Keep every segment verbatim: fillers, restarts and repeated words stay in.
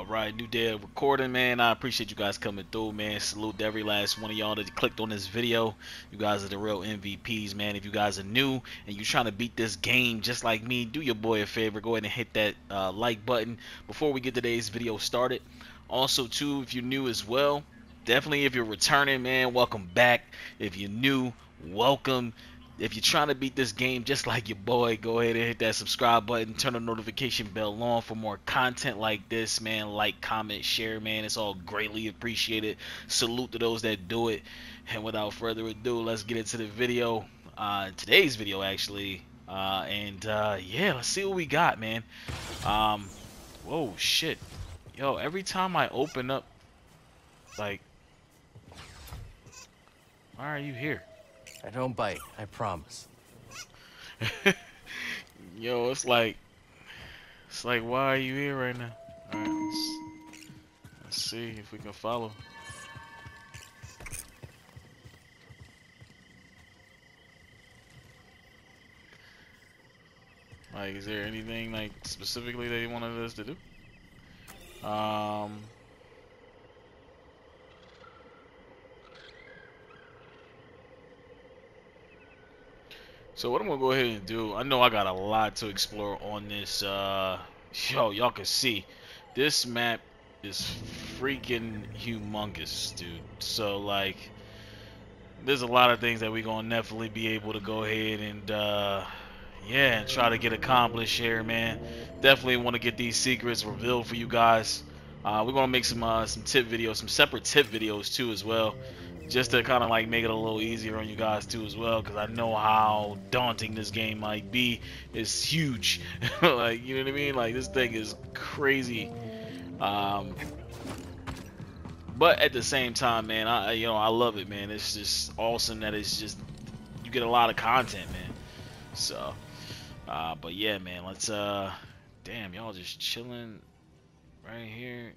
All right, new day of recording, man. I appreciate you guys coming through, man. Salute to every last one of y'all that clicked on this video. You guys are the real M V Ps, man. If you guys are new and you're trying to beat this game just like me, do your boy a favor. Go ahead and hit that uh, like button before we get today's video started. Also, too, if you're new as well, definitely if you're returning, man, welcome back. If you're new, welcome. If you're trying to beat this game just like your boy, go ahead and hit that subscribe button. Turn the notification bell on for more content like this, man. Like, comment, share, man. It's all greatly appreciated. Salute to those that do it. And without further ado, let's get into the video. Uh, today's video, actually. Uh, and, uh, yeah, let's see what we got, man. Um, whoa, shit. Yo, every time I open up, like, why are you here? I don't bite, I promise. Yo, it's like, it's like, why are you here right now? All right, let's, let's see if we can follow. Like, is there anything like specifically they wanted us to do? Um. So what I'm gonna go ahead and do, I know I got a lot to explore on this, uh, yo, y'all can see, this map is freaking humongous, dude. So, like, there's a lot of things that we're gonna definitely be able to go ahead and, uh, yeah, and try to get accomplished here, man. Definitely want to get these secrets revealed for you guys. Uh, we're gonna make some, uh, some tip videos, some separate tip videos, too, as well. Just to kind of like make it a little easier on you guys too as well, because I know how daunting this game might be. It's huge. Like, you know what I mean? Like, this thing is crazy. Um, but at the same time, man, I you know I love it, man. It's just awesome that it's just, you get a lot of content, man. So, uh, but yeah, man, let's, uh, damn, y'all just chilling right here.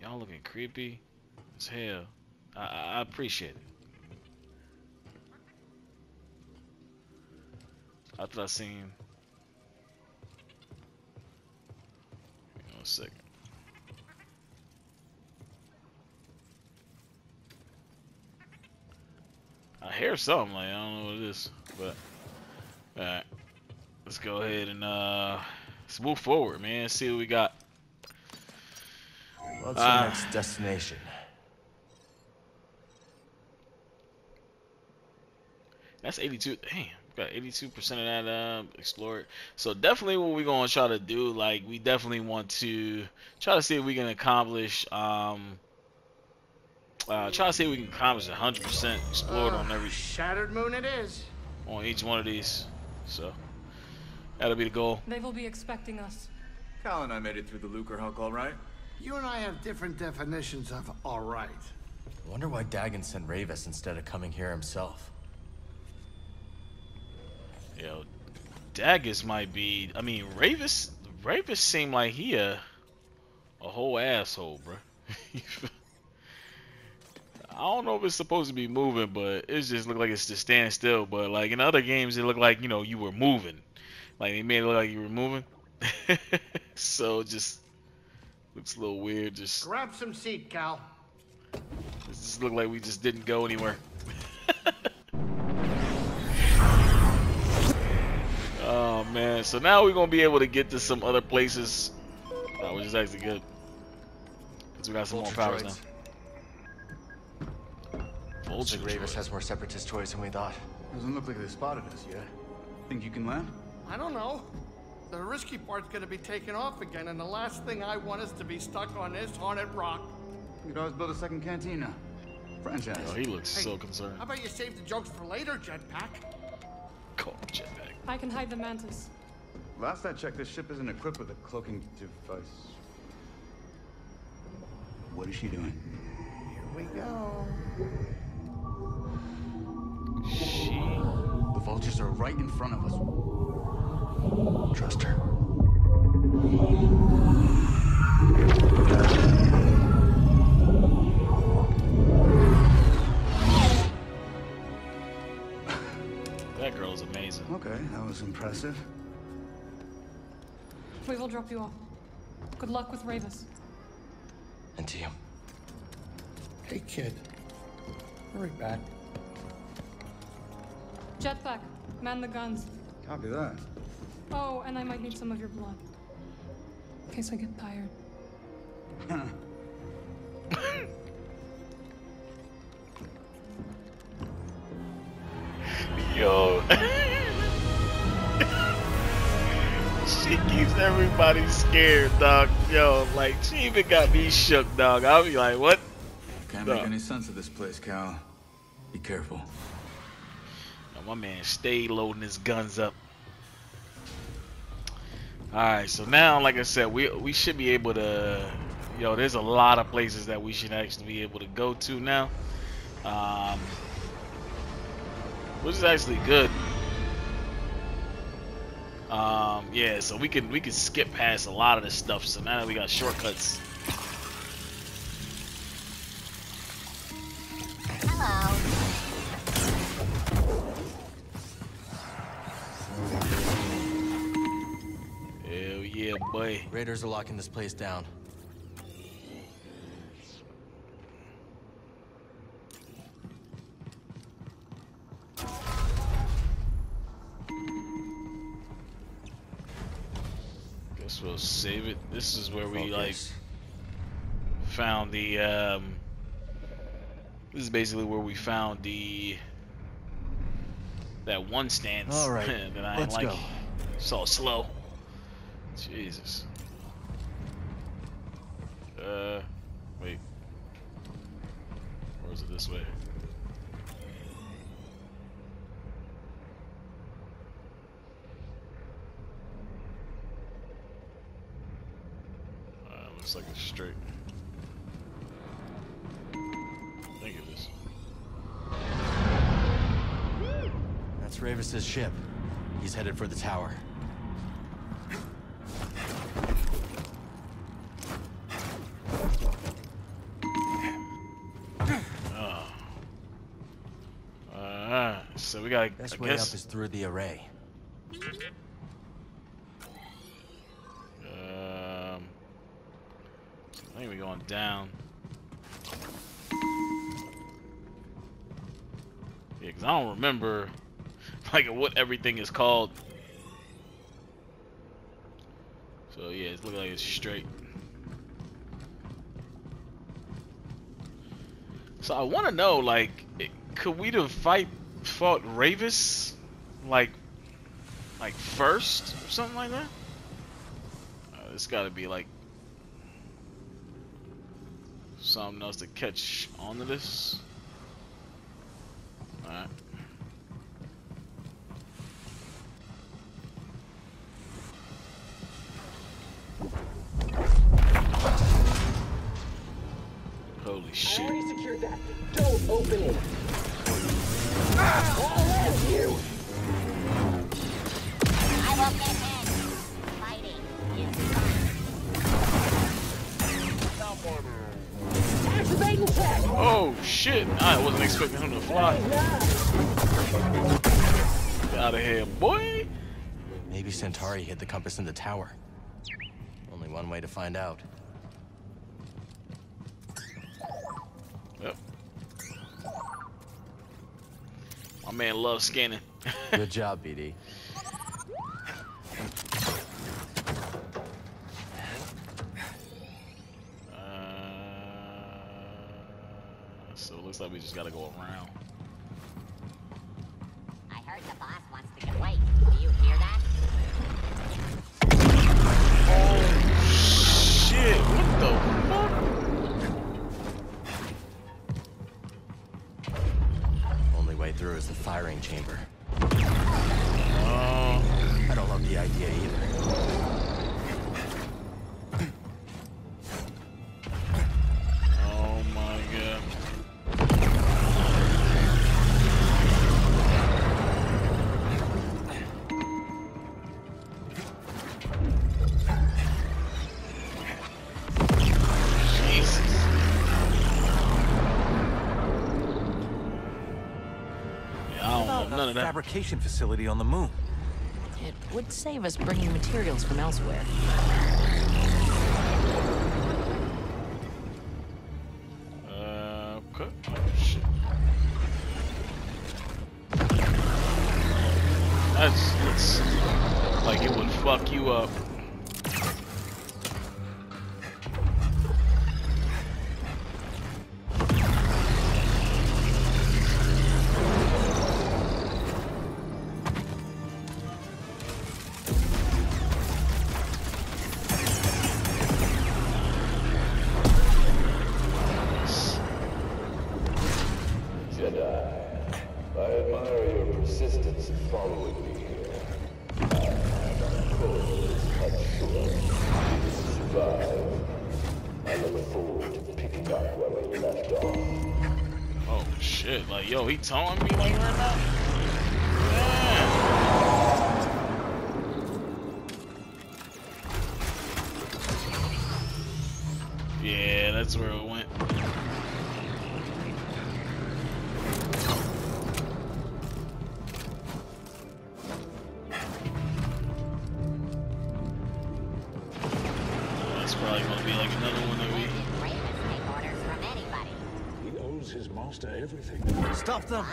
Y'all looking creepy as hell. I, I appreciate it. I thought I seen him. Hang on a second. I hear something, like, I don't know what it is, but alright. Let's go ahead and uh let's move forward, man. See what we got. What's uh, the next destination? That's eighty-two. Damn, got eighty-two percent of that uh, explored. So definitely what we're going to try to do, like, we definitely want to try to see if we can accomplish, um, uh, try to see if we can accomplish one hundred percent explored uh, on every... Shattered Moon it is. On each one of these. So, that'll be the goal. They will be expecting us. Cal and I made it through the lucrehulk all right. You and I have different definitions of all right. I wonder why Dagan sent Ravis instead of coming here himself. Yo, Dagus might be, I mean, Ravis, Ravis seemed like he a, a whole asshole, bro. I don't know if it's supposed to be moving, but it just looked like it's just standing still. But, like, in other games, it looked like, you know, you were moving. Like, they made it look like you were moving. So, just looks a little weird. Just grab some seat, Cal. It just looked like we just didn't go anywhere. Oh man, so now we're gonna be able to get to some other places, uh, which is actually good, because we got some Vulture more powers droids. now. Vulture Gravis has more separatist toys than we thought. Doesn't look like they spotted us yet. Think you can land? I don't know. The risky part's gonna be taken off again, and the last thing I want is to be stuck on this haunted rock. You could always build a second cantina. Franchise. Oh, he looks hey, so concerned. How about you save the jokes for later, Jetpack? Call him Jetpack. I can hide the mantis. Last I checked, this ship isn't equipped with a cloaking device. What is she doing? Here we go. She... The vultures are right in front of us. Trust her. That girl is amazing. Okay, that was impressive. We will drop you off. Good luck with Ravis. happened to you. Hey, kid. Hurry back. Jetpack, man the guns. Copy that. Oh, and I might need some of your blood. In case I get tired. Yo. She keeps everybody scared, dog. Yo, like, she even got me shook, dog. I'll be like, what? Can't dog. make any sense of this place, Cal. Be careful. Now, my man stayed loading his guns up. Alright, so now, like I said, we, we should be able to... Yo, there's a lot of places that we should actually be able to go to now. Um... Which is actually good. Um, yeah, so we can we can skip past a lot of this stuff. So now that we got shortcuts. Hello. Hell yeah, boy! Raiders are locking this place down. We'll save it. This is where we Focus. like found the um this is basically where we found the that one stance All right. that I Let's like go. so slow. Jesus. Uh wait. Or is it this way? Looks like it's straight. I think it is. That's Ravis's ship. He's headed for the tower. Oh. Uh, so we gotta. Best way up is through the array. I think we're going down. Yeah, because I don't remember like what everything is called. So yeah, it's looking like it's straight. So I want to know, like, could we have fight fought Ravis like like first or something like that? Uh, it's got to be like something else to catch onto this. Alright. Holy shit. I already secured that. Don't open it. Ah! All of you. I will get in. Fighting is fun. Oh shit! I wasn't expecting him to fly. Get out of here, boy! Maybe Santari hid the compass in the tower. Only one way to find out. Yep. My man loves scanning. Good job, B D. Looks like we just gotta go around. I heard the boss wants to get away. Do you hear that? Oh shit, what the fuck? Only way through is the firing chamber. Uh, I don't love the idea either. Oh my god. Fabrication facility on the moon. It would save us bringing materials from elsewhere. Okay. Shit. That's, that's like it would fuck you up. Yo, he towing me like right now? Yeah. Yeah, that's where it went. That's probably gonna be like another one that we... his master everything. Stop them!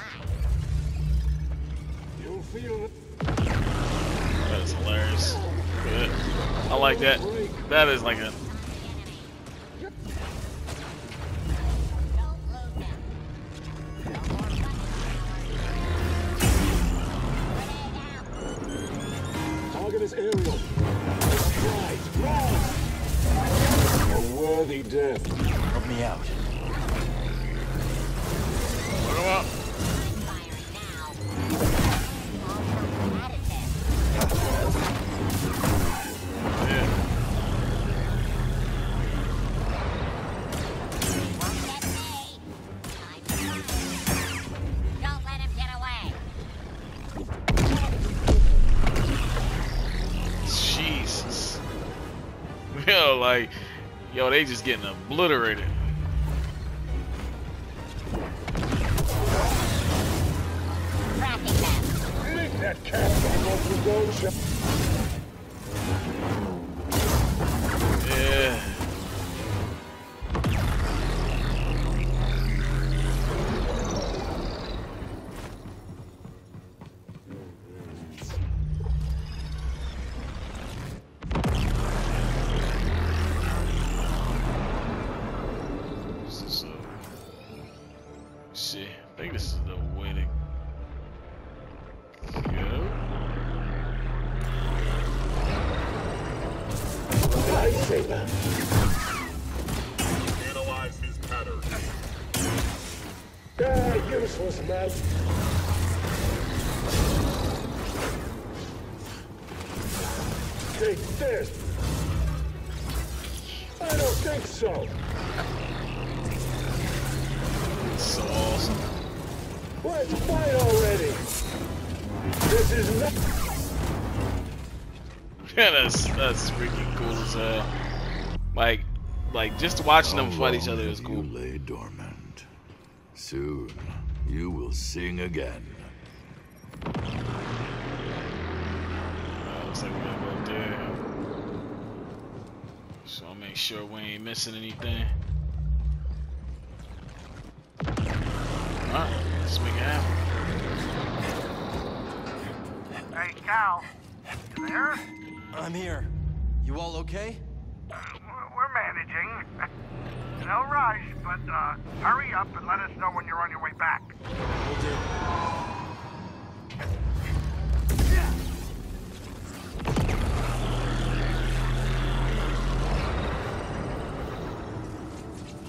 You'll feel it. That is hilarious. Good. I like that. That is like a... target is aerial. Right, right. A worthy death. Help me out. Up. Jesus. Yo, like, yo, they just getting obliterated. Yeah. This is uh shit, I think this is the way to analyze his pattern. Ah, useless man. Take this. I don't think so. It's so awesome. Let's fight already. This is not. Yeah, that's, that's freaking cool as hell. Like, like just watching them fight each other is cool. You lay dormant. Soon, you will sing again. Uh, looks like we gotta go there. So I'll make sure we ain't missing anything. Alright, let's make it happen. Hey, Cal. You there? I'm here. You all okay? We're managing. No rush, but uh, hurry up and let us know when you're on your way back. Will do.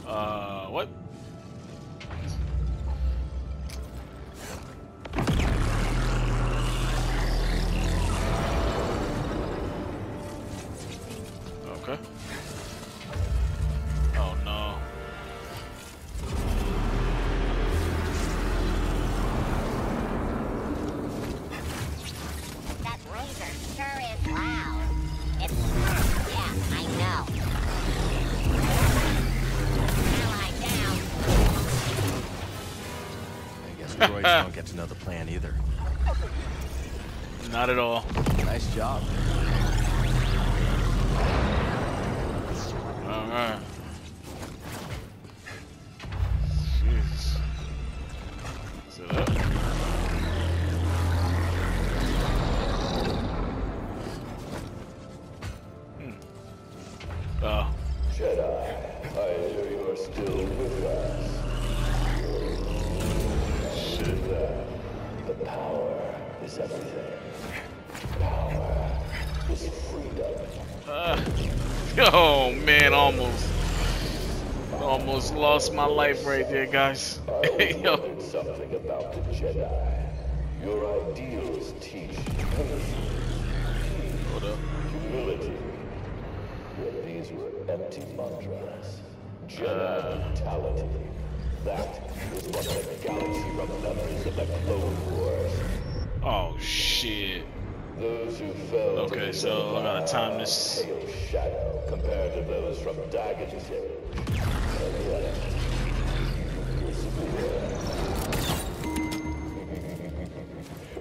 Uh, what? Don't get to know the plan either. Not at all. Nice job. All right. Jeez. still with us. Shiva, the power is everything. Power is freedom. Uh, oh man, almost. Almost lost my life right there, guys. Yo. Something about the Jedi. Your ideals teach humility. Humility. But these were empty mantras. Jedi mentality. That was what the galaxy remembers of the Clone Wars. Oh shit. Those who fell. Okay, so I gotta time this. Shadow compared to those from Dagan Gera.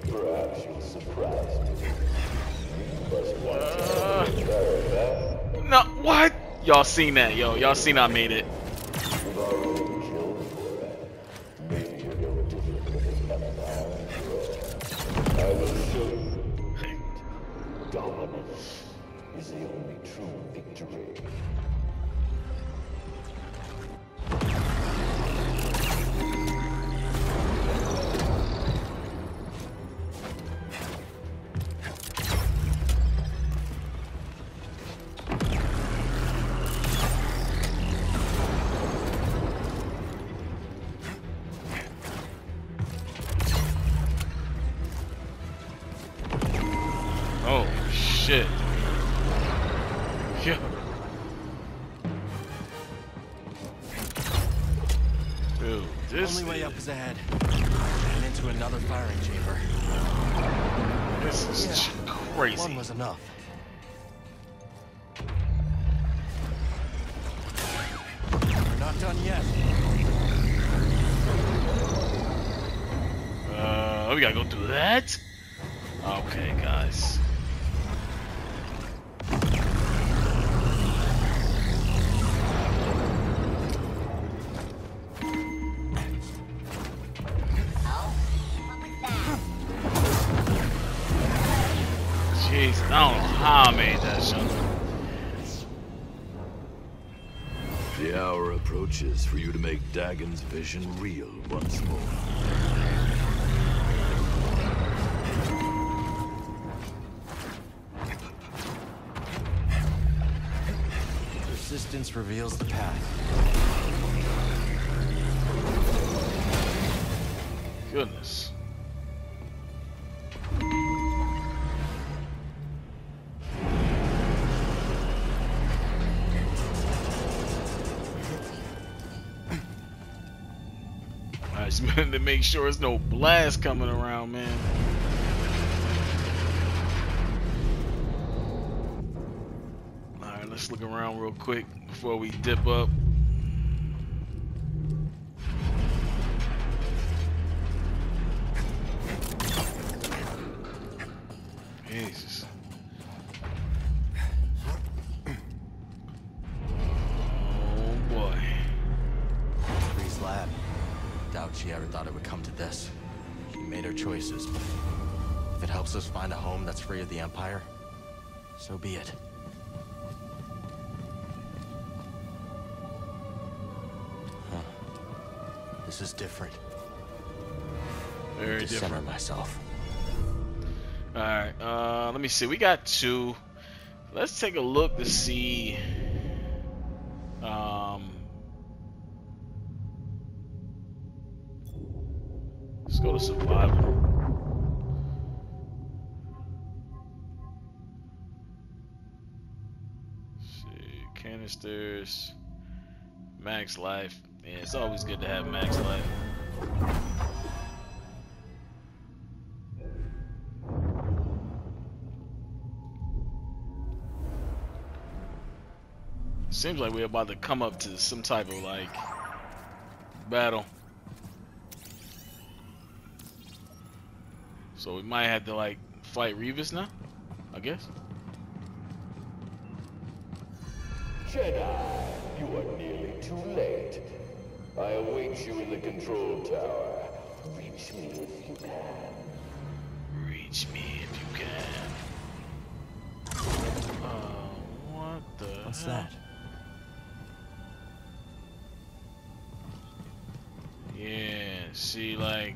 Perhaps you'll surprise me. Uh, no, what? Y'all seen that, yo? Y'all seen I made it? Is the only true victory. Enough. We're not done yet. Uh, we gotta go through that. Okay, guys. I don't know how I made that shot. The hour approaches for you to make Dagon's vision real once more. Persistence reveals the path. Goodness. To make sure there's no blast coming around, man. All right, let's look around real quick before we dip up. Jesus. She ever thought it would come to this. She made her choices. If it helps us find a home that's free of the Empire, so be it. Huh. This is different. Very different. Center myself. All right. Uh, let me see. We got two. Let's take a look to see. Um. Let's go to survival. See, canisters, max life. Yeah, it's always good to have max life. Seems like we're about to come up to some type of like battle. So we might have to like fight Revis now, I guess. Jedi, you are nearly too late. I await you in the control tower. Reach me if you can. Reach me if you can. Oh, uh, what the? What's hell? That? See, like...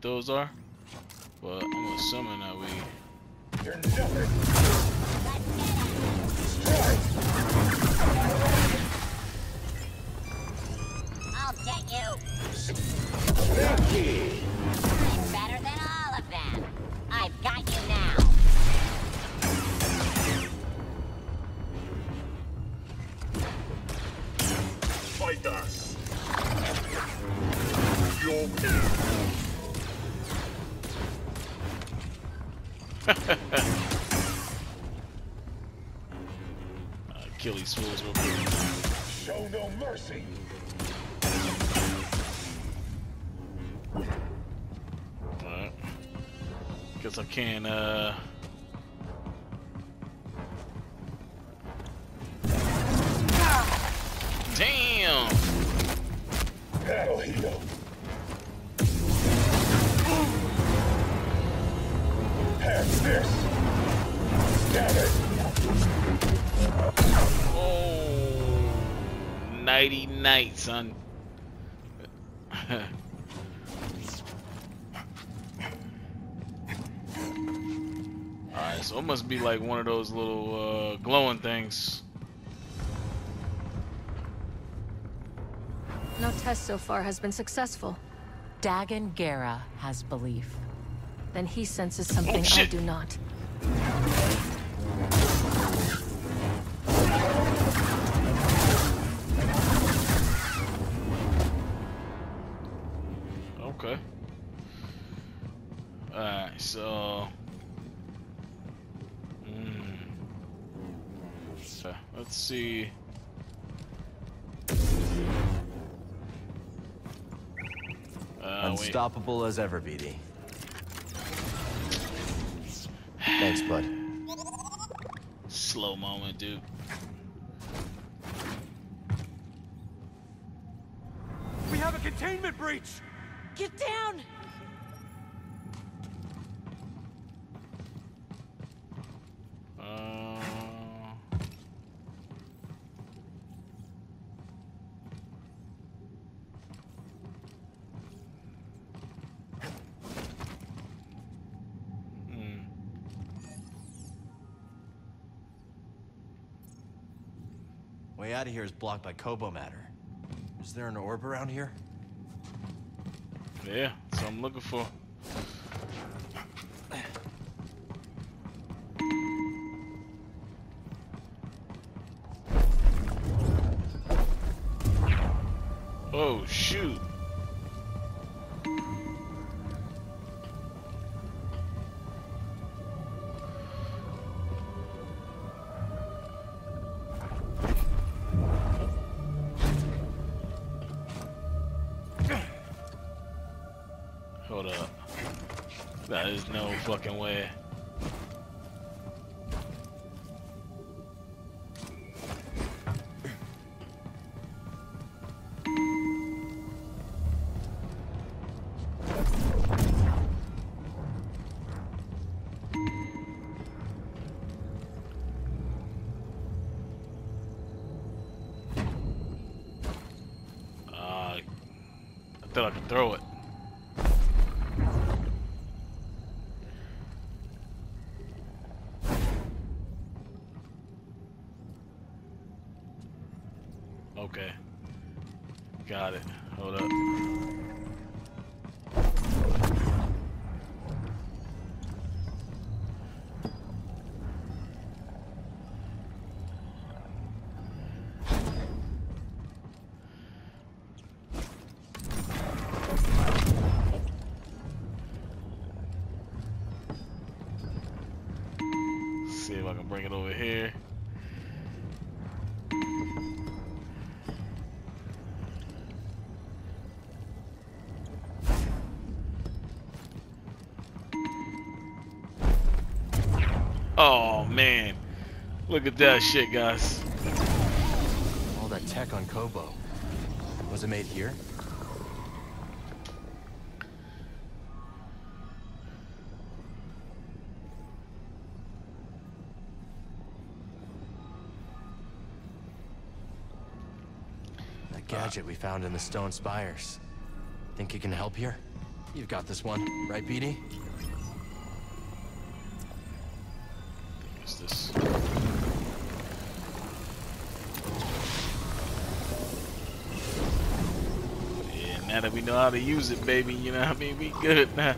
those are, but I'm assuming that we turn the shelter. I'll get you. I'm better than all of them. I've got you now. Fight us. You're down. Kill these fools real quick. Show no mercy. Alright. Guess I can, uh. Damn! Hell, he don't. Pass this. Scatter. Oh, nighty night, son. Alright, so it must be like one of those little uh, glowing things. No test so far has been successful. Dagan Gera has belief. Then he senses something oh, I do not. Okay. Alright, so mm. okay, let's see. Uh, Unstoppable wait. as ever, B D. Thanks, bud. Slow moment, dude. We have a containment breach! Get down! Uh... Hmm. Way out of here is blocked by Koboh matter. Is there an orb around here? Yeah, that's what I'm looking for. Oh, shoot. Hold up. That is no fucking way. Uh, I thought I could throw it. Okay. Got it. Hold up. Let's see if I can bring it over here. Oh man, look at that shit, guys. All that tech on Koboh. Was it made here? That gadget we found in the stone spires. Think you can help here? You've got this one, right, B D? Is this? Yeah, now that we know how to use it, baby, you know what I mean? We good now.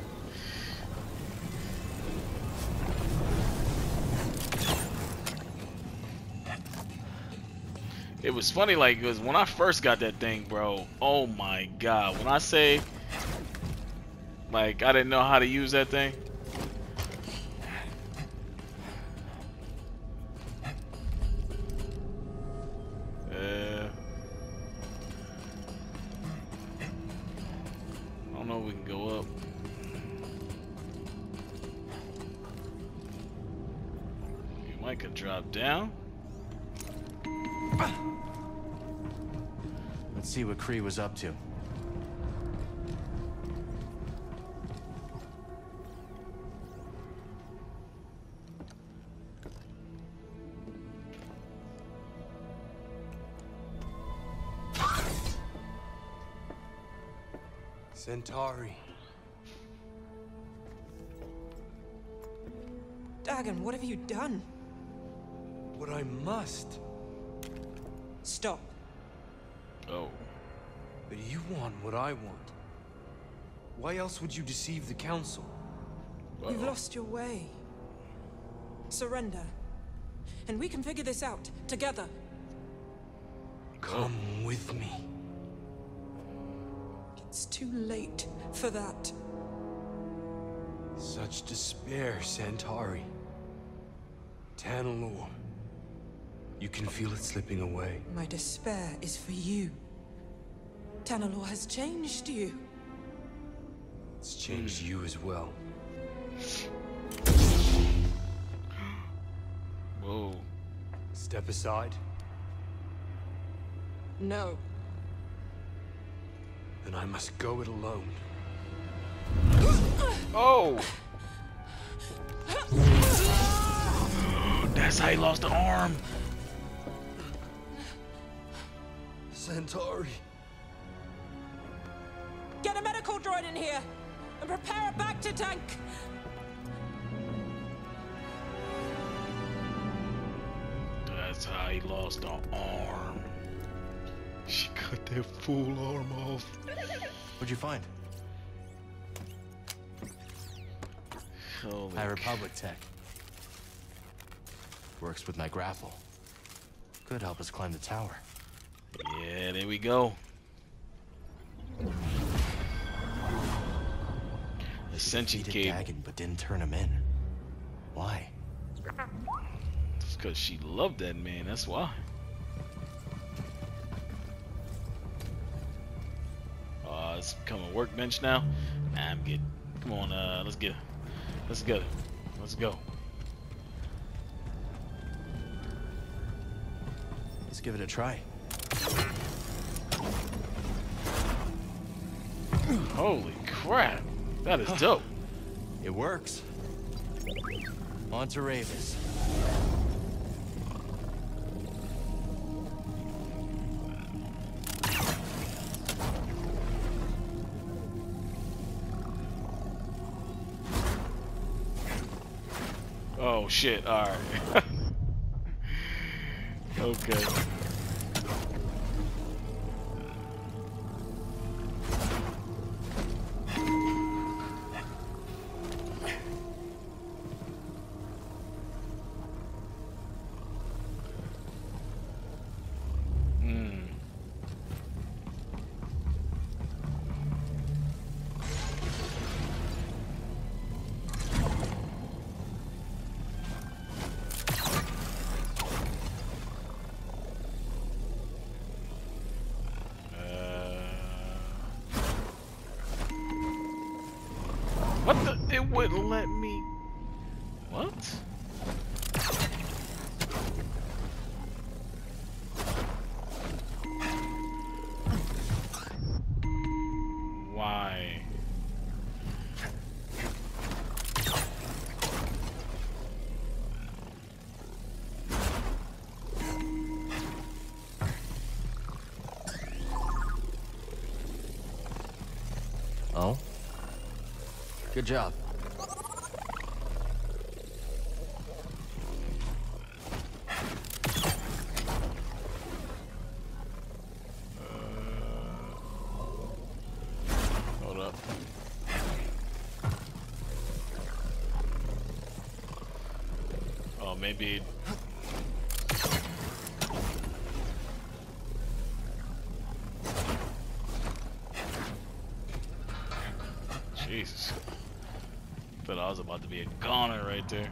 It was funny, like, because when I first got that thing, bro, oh my god, when I say, like, I didn't know how to use that thing. Uh, I don't know if we can go up. We might could drop down. Let's see what Kree was up to. Santari. Dagan, what have you done? What I must. Stop. Oh. But you want what I want. Why else would you deceive the Council? Uh-oh. You've lost your way. Surrender. And we can figure this out together. Come with me. It's too late for that. Such despair, Santari. Tanalore. You can feel it slipping away. My despair is for you. Tanalore has changed you. It's changed you as well. Whoa. Step aside. No. Then I must go it alone. Oh! That's how he lost an arm! Santari. Get a medical droid in here and prepare a back to tank. That's how he lost an arm. She cut that full arm off. What'd you find? Holy High Republic tech. Works with my grapple. Could help us climb the tower. Yeah, there we go. Ascension Cave. Dagan, but didn't turn him in. Why? It's because she loved that man. That's why. Uh, it's become a workbench now. Nah, I'm good. Come on, uh, let's get, let's go, let's go. Let's give it a try. Holy crap! That is dope. It works. On to Ravis. Oh shit! All right. Okay. What the? It wouldn't let me. What? Good job. Maybe Jesus, but I was about to be a goner right there.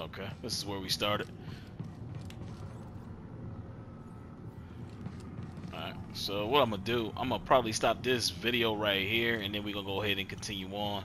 Okay, this is where we started. Alright, so what I'm gonna do, I'm gonna probably stop this video right here, and then we're gonna go ahead and continue on.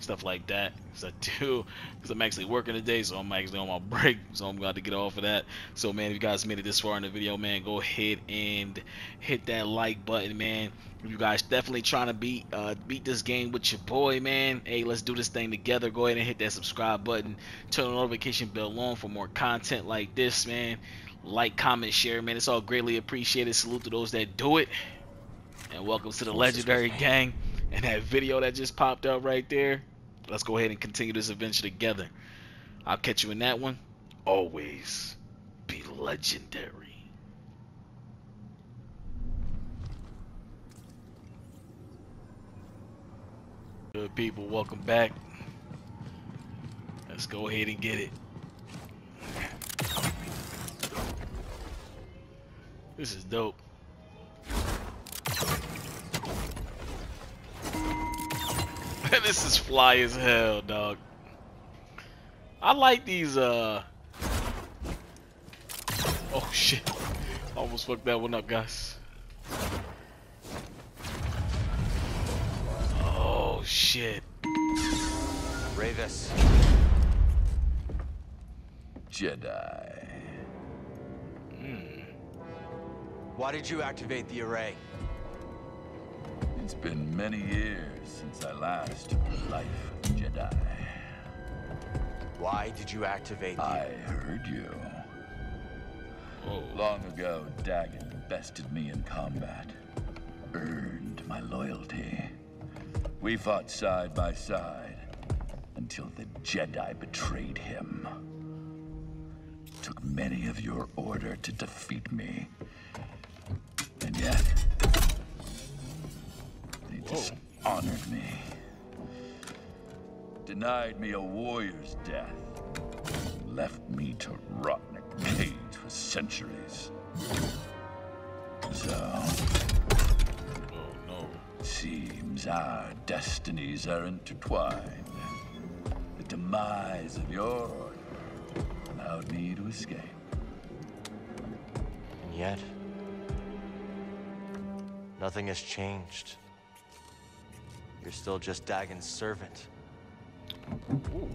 Stuff like that. Because I do, because I'm actually working today, so I'm actually on my break, so I'm glad to get off of that. So, man, if you guys made it this far in the video, man, go ahead and hit that like button, man. If you guys definitely trying to beat uh, beat this game with your boy, man, hey, let's do this thing together. Go ahead and hit that subscribe button. Turn the notification bell on for more content like this, man. Like, comment, share, man. It's all greatly appreciated. Salute to those that do it. And welcome to the legendary gang. And that video that just popped up right there. Let's go ahead and continue this adventure together. I'll catch you in that one. Always be legendary. Good people, welcome back. Let's go ahead and get it. This is dope. This is fly as hell, dog. I like these, uh... oh, shit. I almost fucked that one up, guys. Oh, shit. Ravis. Jedi. Mm. Why did you activate the array? It's been many years since I last took the life of Jedi. Why did you activate the... I heard you. Oh. Long ago, Dagan bested me in combat. Earned my loyalty. We fought side by side until the Jedi betrayed him. Took many of your order to defeat me. And yet... dishonored me. Denied me a warrior's death. Left me to rot in a cage for centuries. So... oh, no. Seems our destinies are intertwined. The demise of your order allowed me to escape. And yet... nothing has changed. You're still just Dagon's servant. Ooh.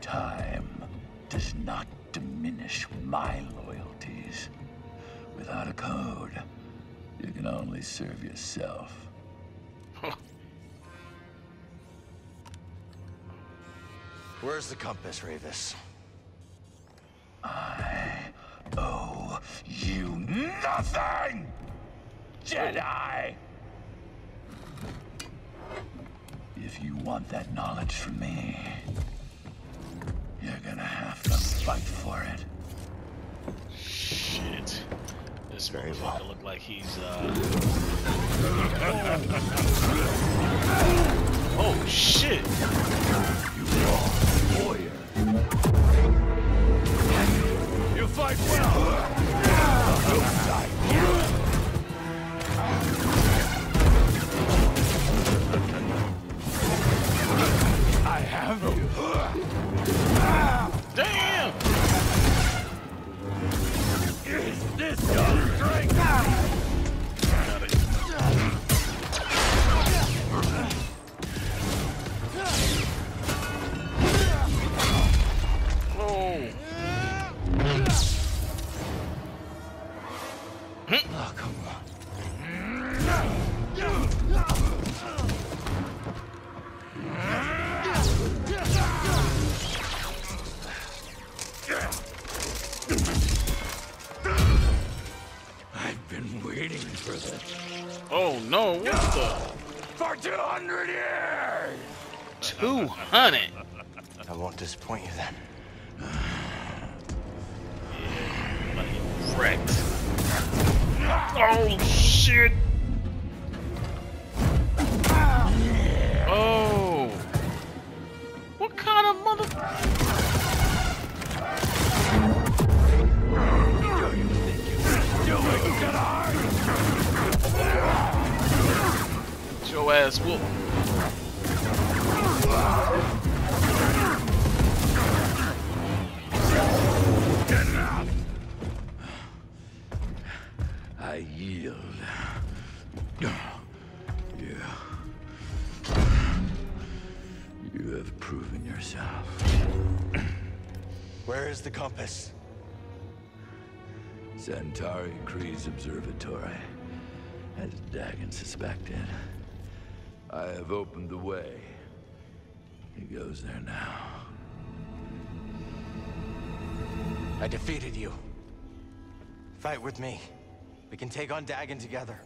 Time does not diminish my loyalties. Without a code, you can only serve yourself. Where's the compass, Ravis? I owe you nothing, Jedi! If you want that knowledge from me, you're gonna have to fight for it. Shit. This very well. Look like he's, uh... oh. Oh, shit! You are a warrior. You fight well! I have you. Damn! Is this your strength? Oh. Oh, come on. I've been waiting for this. Oh no, what the? For two hundred years! two hundred? I won't disappoint you then. Yeah, bloody wrecked. Oh shit! Oh! What kind of mother... It's your ass whoop. I yield. Yeah. You have proven yourself. Where is the compass? Santari Kree's Observatory. As Dagon suspected, I have opened the way. He goes there now. I defeated you. Fight with me. We can take on Dagon together.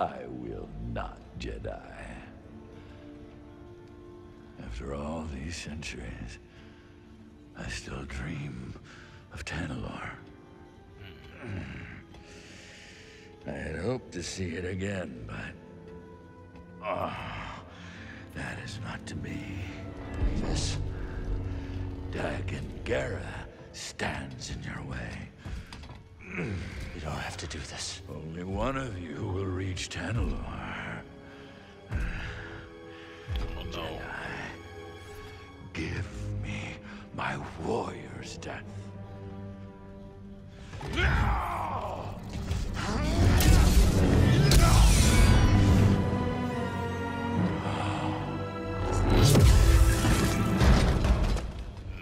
I will not, Jedi. After all these centuries, I still dream of Tanalore. I had hoped to see it again, but... oh, that is not to be. This... Dagan Gera stands in your way. You don't have to do this. Only one of you will reach Tanalore. Oh no. Jedi, give me my warrior's death. No!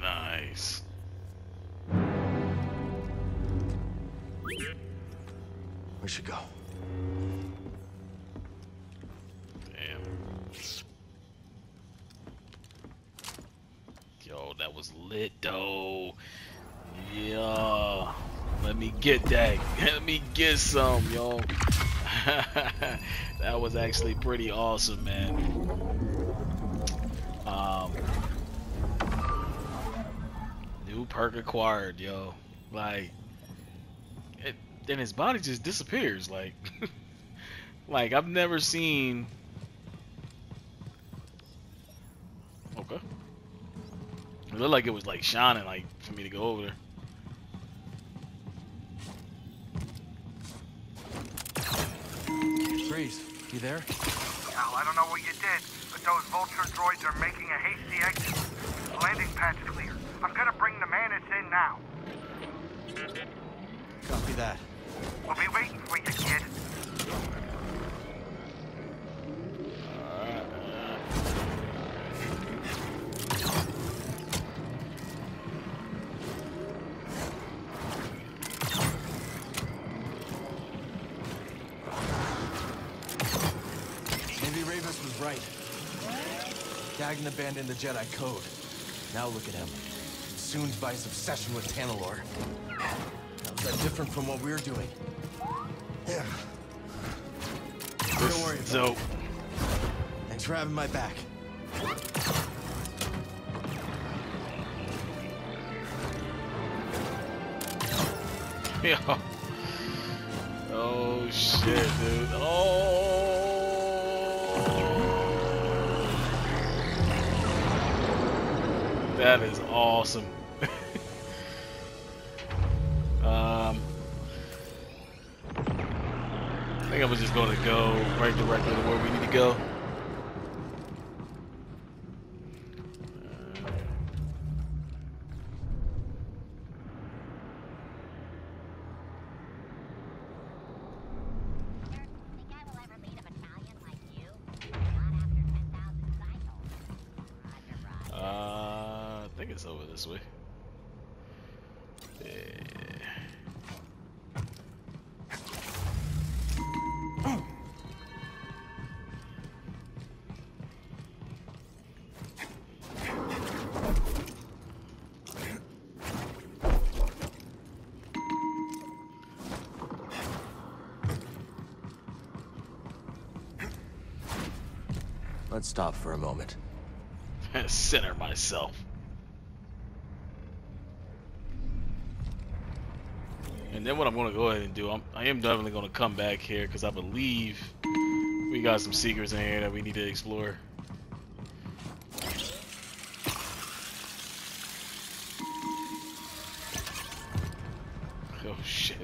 Nice. We should go. Lit though. Yeah. Let me get that. Let me get some, yo. That was actually pretty awesome, man. Um New perk acquired, yo. Like it, then his body just disappears, like like I've never seen. Okay. It looked like it was like shining, like for me to go over there. Freeze, you there? Cal, I don't know what you did, but those vulture droids are making a hasty exit. The landing pad's clear. I'm gonna bring the Manus in now. Copy that. We'll be waiting for you, kid. Envy Ravis was right. Dagan abandoned the Jedi Code. Now look at him, consumed by his obsession with Tanalore. How's that different from what we're doing? Yeah. Don't worry about so. It. Thanks for having my back. Yeah. Oh shit, dude. Oh. That is awesome. um, I think I was just going to go right directly to where we need to go. Let's stop for a moment. Center myself. And then what I'm going to go ahead and do, I'm, I am definitely going to come back here because I believe we got some secrets in here that we need to explore. Oh shit.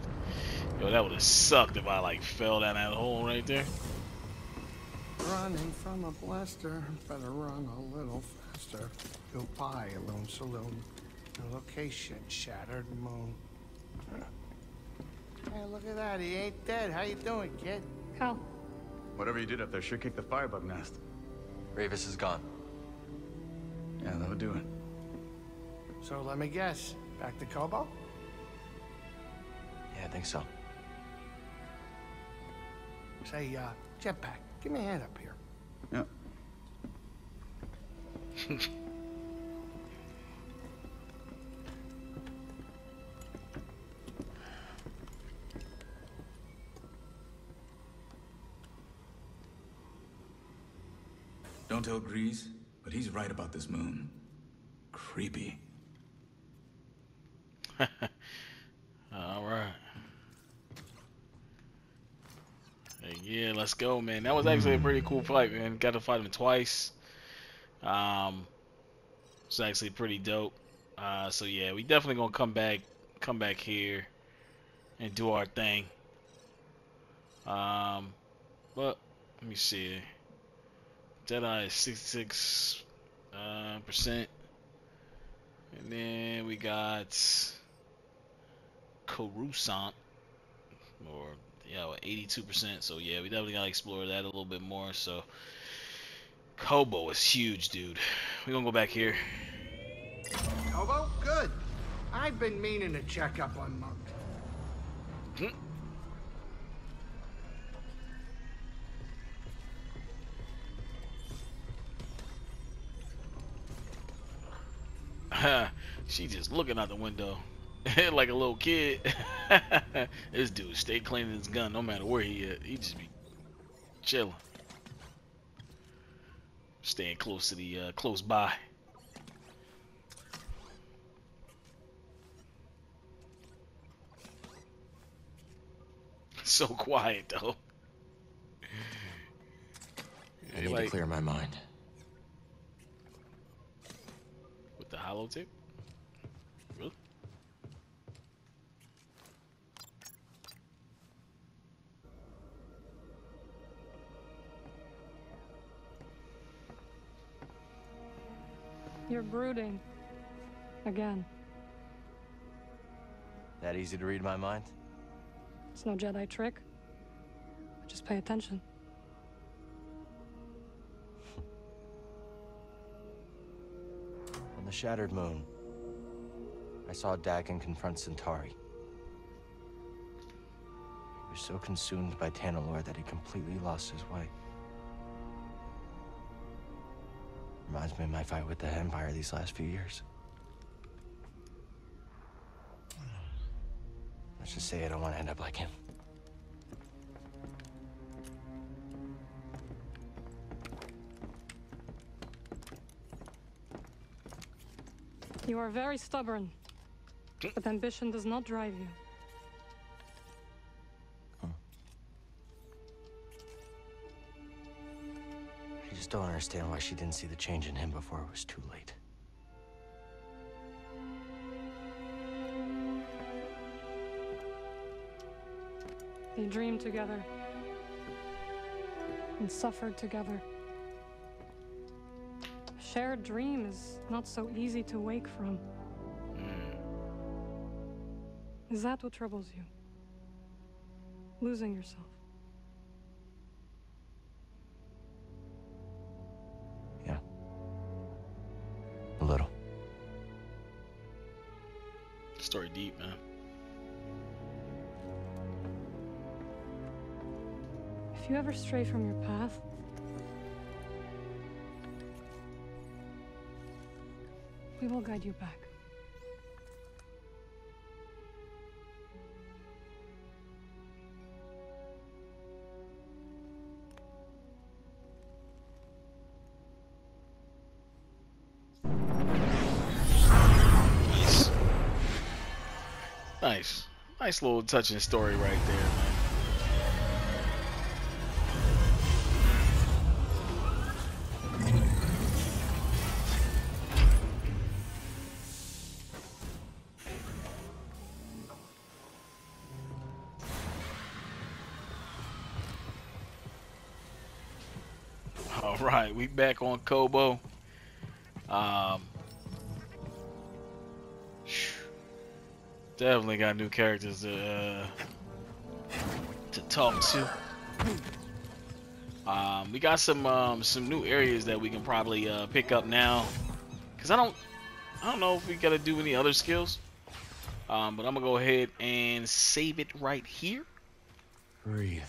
Yo, that would have sucked if I like fell down that hole right there. Running from a blaster, better run a little faster. You'll buy a lone saloon. The location, Shattered Moon. Hey, look at that, he ain't dead. How you doing, kid? How? Whatever you did up there sure kicked the firebug nest. Ravis is gone. Yeah, that'll do it. So let me guess, back to Koboh? Yeah, I think so. Say, uh, jetpack. Give me a hand up here. Yeah. Don't tell Kree's, but he's right about this moon. Creepy. All right. Yeah, let's go, man. That was actually a pretty cool fight, man. Got to fight him twice. Um, it's actually pretty dope. Uh, so yeah, we definitely gonna come back, come back here, and do our thing. Um, but let me see. Jedi is sixty-six uh, percent, and then we got Coruscant, or. Yeah, well, eighty-two percent, so yeah, we definitely gotta explore that a little bit more. So Koboh is huge, dude. We're gonna go back here. Koboh? Good. I've been meaning to check up on Monk. Hmm? She just looking out the window. Like a little kid. This dude stay cleaning his gun no matter where he at. He just be chilling, staying close to the uh, close by. So quiet though. I need like, to clear my mind with the holotape. You're brooding. Again. That easy to read my mind? It's no Jedi trick. Just pay attention. On the Shattered Moon, I saw Dagan confront Santari. He was so consumed by Tanalore that he completely lost his way. Reminds me of my fight with the Empire these last few years. Let's just say I don't want to end up like him. You are very stubborn, but ambition does not drive you. Huh. I just don't understand why she didn't see the change in him before it was too late. They dreamed together and suffered together. Shared dream is not so easy to wake from. Mm. Is that what troubles you? Losing yourself? Yeah. A little. Story deep, man. If you ever stray from your path, we will guide you back. Nice. Nice. Nice little touching story right there, man. Alright, we back on Koboh. Um, definitely got new characters to, uh, to talk to. Um, we got some um, some new areas that we can probably uh, pick up now, cause I don't I don't know if we gotta do any other skills. Um, but I'm gonna go ahead and save it right here. Breathe.